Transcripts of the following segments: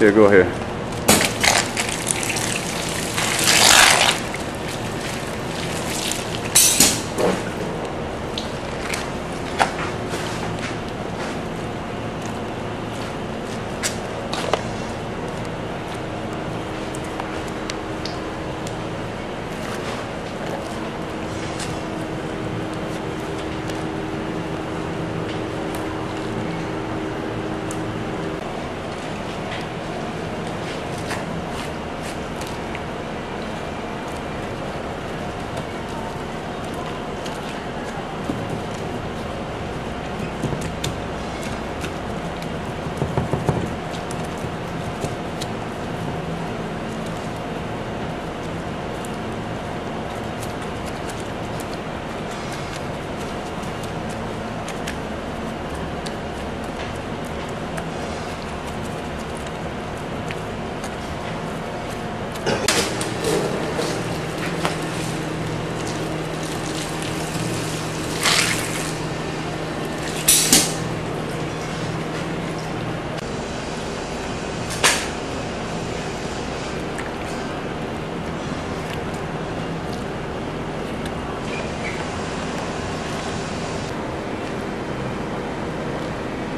Yeah, go ahead.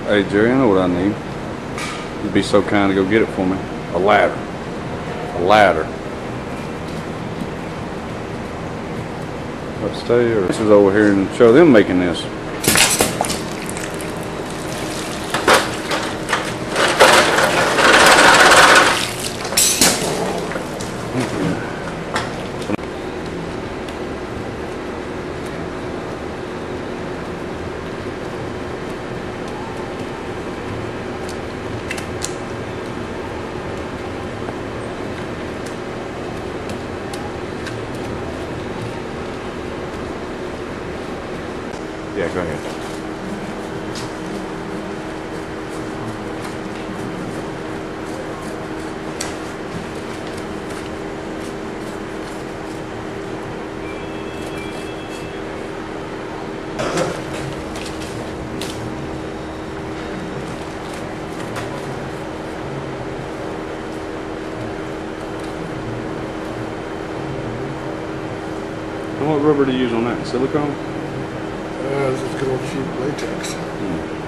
Hey Jerry, I know what I need. You'd be so kind to go get it for me. A ladder. A ladder. Upstairs. This is over here and show them making this. Yeah, go ahead. And what rubber to use on that? Silicone? This is good old cheap latex.